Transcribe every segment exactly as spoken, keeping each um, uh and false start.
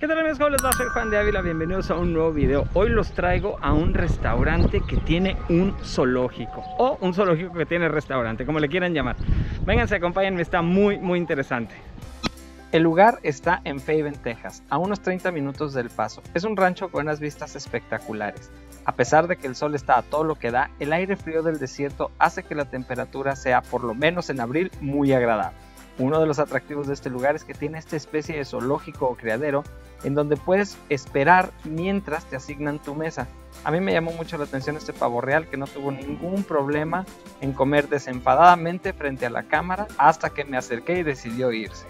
¿Qué tal amigos? ¿Cómo les va? Soy Juan de Ávila, bienvenidos a un nuevo video. Hoy los traigo a un restaurante que tiene un zoológico, o un zoológico que tiene restaurante, como le quieran llamar. Vénganse, acompáñenme, está muy muy interesante. El lugar está en Fabens, Texas, a unos treinta minutos del Paso. Es un rancho con unas vistas espectaculares. A pesar de que el sol está a todo lo que da, el aire frío del desierto hace que la temperatura sea, por lo menos en abril, muy agradable. Uno de los atractivos de este lugar es que tiene esta especie de zoológico o criadero en donde puedes esperar mientras te asignan tu mesa. A mí me llamó mucho la atención este pavo real que no tuvo ningún problema en comer desenfadadamente frente a la cámara hasta que me acerqué y decidió irse.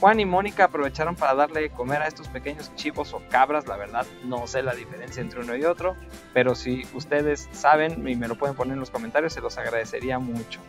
Juan y Mónica aprovecharon para darle de comer a estos pequeños chivos o cabras. La verdad no sé la diferencia entre uno y otro, pero si ustedes saben y me lo pueden poner en los comentarios, se los agradecería mucho.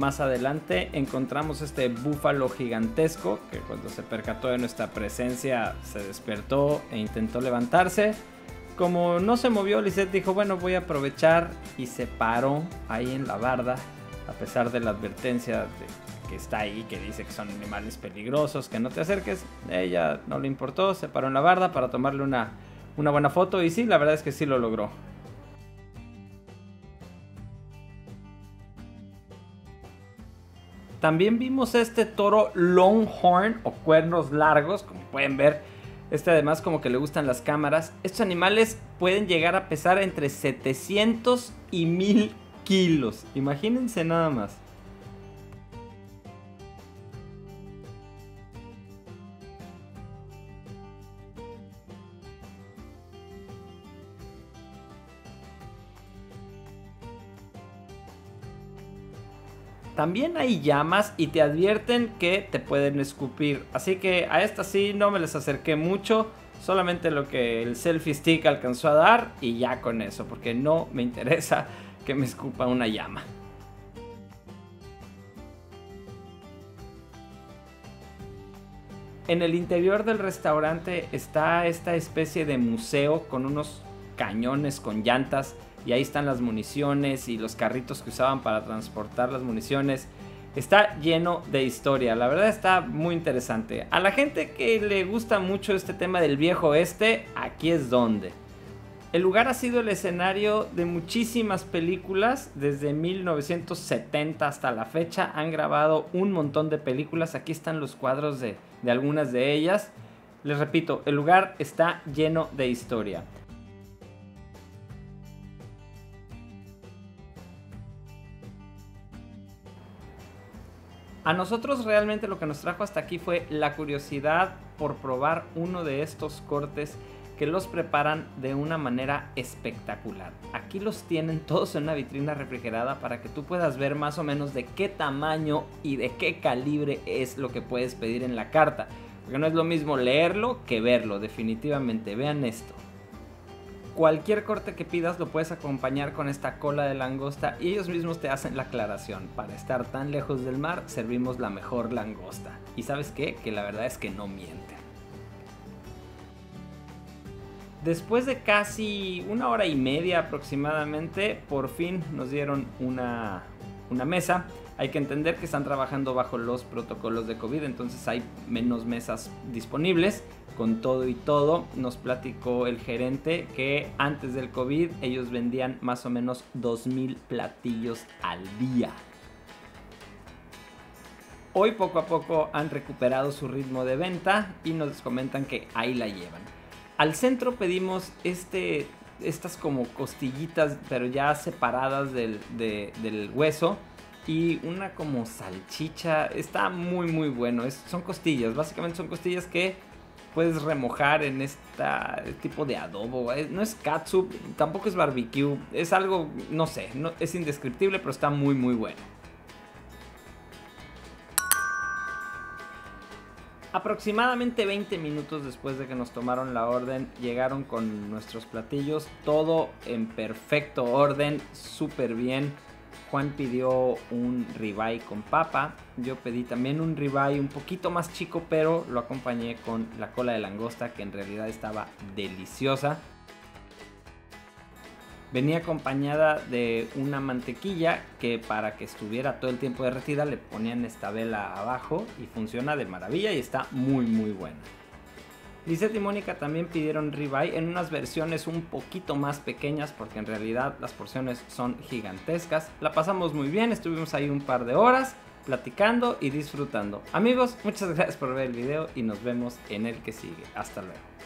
Más adelante encontramos este búfalo gigantesco que cuando se percató de nuestra presencia se despertó e intentó levantarse. Como no se movió, Lisette dijo, bueno, voy a aprovechar, y se paró ahí en la barda a pesar de la advertencia de que está ahí, que dice que son animales peligrosos, que no te acerques. A ella no le importó, se paró en la barda para tomarle una, una buena foto, y sí, la verdad es que sí lo logró. También vimos este toro Longhorn o cuernos largos, como pueden ver. Este además como que le gustan las cámaras. Estos animales pueden llegar a pesar entre setecientos y mil kilos. Imagínense nada más. También hay llamas y te advierten que te pueden escupir, así que a estas sí no me les acerqué mucho, solamente lo que el selfie stick alcanzó a dar y ya con eso, porque no me interesa que me escupa una llama. En el interior del restaurante está esta especie de museo con unos cañones con llantas. Y ahí están las municiones y los carritos que usaban para transportar las municiones. Está lleno de historia, la verdad está muy interesante. A la gente que le gusta mucho este tema del viejo oeste, aquí es donde. El lugar ha sido el escenario de muchísimas películas. Desde mil novecientos setenta hasta la fecha han grabado un montón de películas. Aquí están los cuadros de, de algunas de ellas. Les repito, el lugar está lleno de historia. A nosotros realmente lo que nos trajo hasta aquí fue la curiosidad por probar uno de estos cortes que los preparan de una manera espectacular. Aquí los tienen todos en una vitrina refrigerada para que tú puedas ver más o menos de qué tamaño y de qué calibre es lo que puedes pedir en la carta. Porque no es lo mismo leerlo que verlo, definitivamente. Vean esto. Cualquier corte que pidas lo puedes acompañar con esta cola de langosta y ellos mismos te hacen la aclaración. Para estar tan lejos del mar, servimos la mejor langosta. ¿Y sabes qué? Que la verdad es que no mienten. Después de casi una hora y media aproximadamente, por fin nos dieron una, una mesa. Hay que entender que están trabajando bajo los protocolos de COVID, entonces hay menos mesas disponibles. Con todo y todo, nos platicó el gerente que antes del COVID ellos vendían más o menos dos mil platillos al día. Hoy poco a poco han recuperado su ritmo de venta y nos comentan que ahí la llevan. Al centro pedimos este, estas como costillitas, pero ya separadas del, de, del hueso. Y una como salchicha, está muy muy bueno. Es, son costillas, básicamente son costillas que puedes remojar en esta tipo de adobo. No es catsup, tampoco es barbecue. Es algo, no sé, no, es indescriptible, pero está muy, muy bueno. Aproximadamente veinte minutos después de que nos tomaron la orden, llegaron con nuestros platillos, todo en perfecto orden, súper bien. Juan pidió un ribeye con papa, yo pedí también un ribeye un poquito más chico, pero lo acompañé con la cola de langosta, que en realidad estaba deliciosa. Venía acompañada de una mantequilla que, para que estuviera todo el tiempo derretida, le ponían esta vela abajo y funciona de maravilla y está muy muy buena. Lisette y Mónica también pidieron ribeye en unas versiones un poquito más pequeñas porque en realidad las porciones son gigantescas. La pasamos muy bien, estuvimos ahí un par de horas platicando y disfrutando. Amigos, muchas gracias por ver el video y nos vemos en el que sigue. Hasta luego.